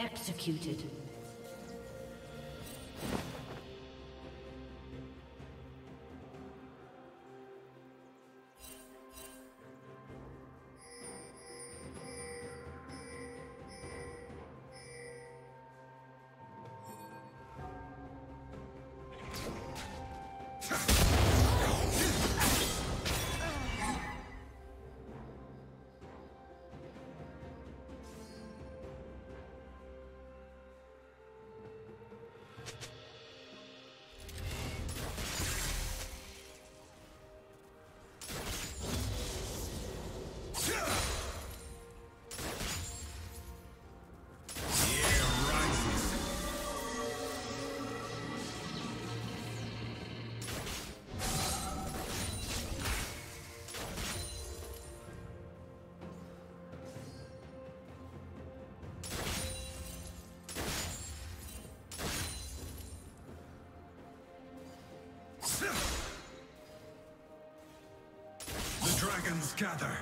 Executed. Dragons gather.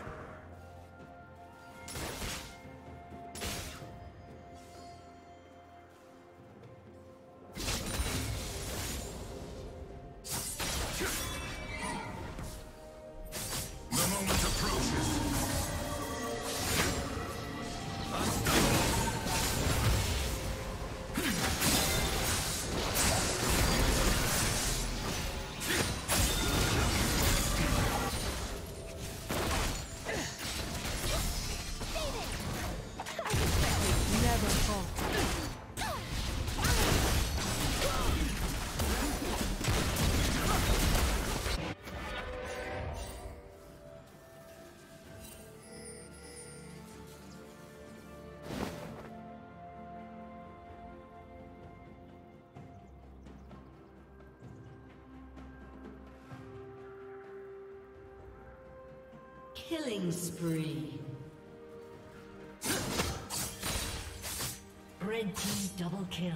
Killing spree. Red team double kill.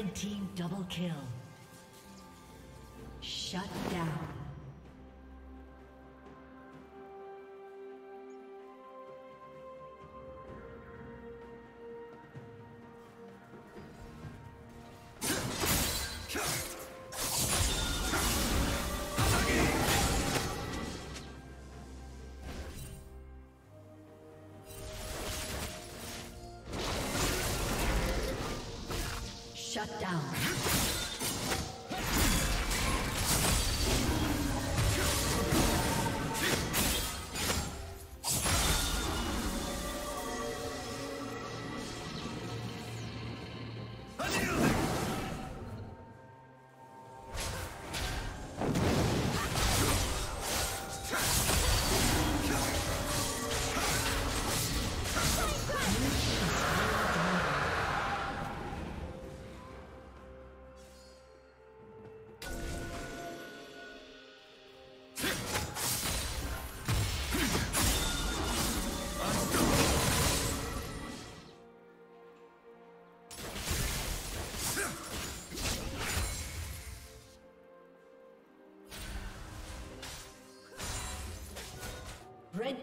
Red team double kill. Shut down. Shut down. Red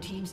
Team's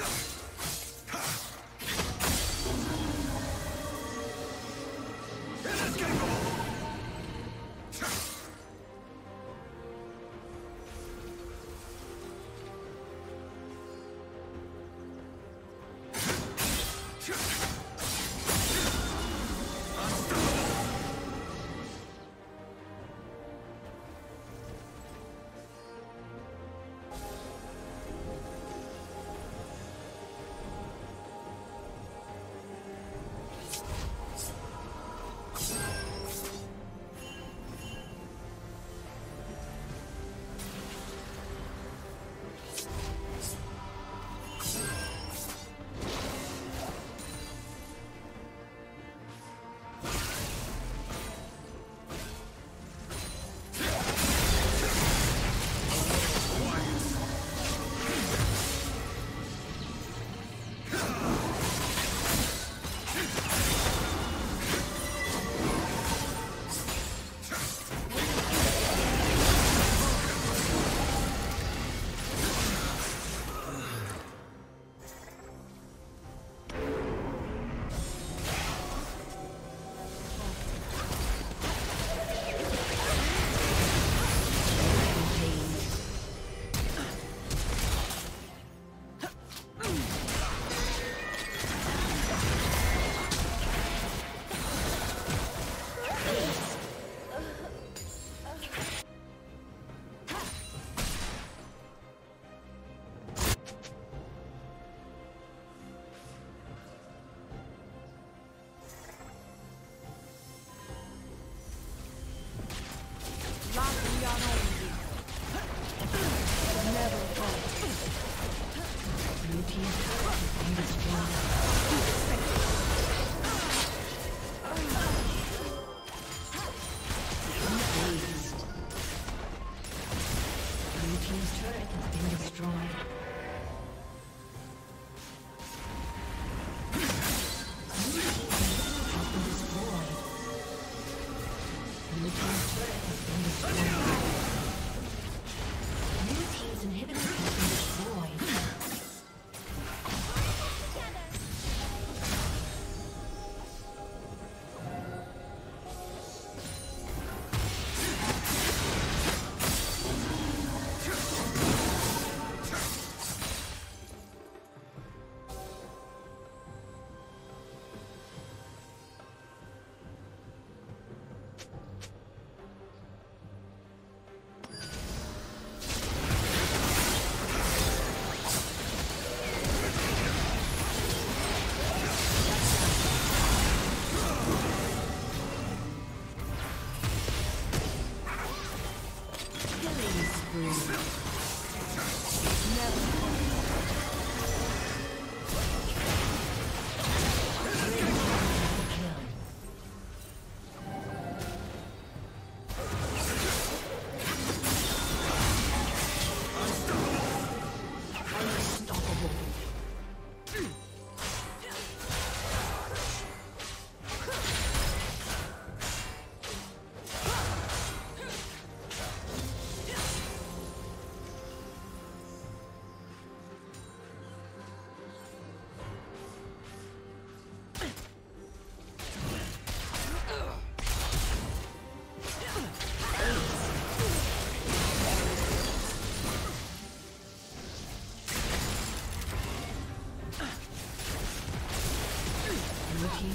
He's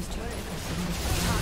trying to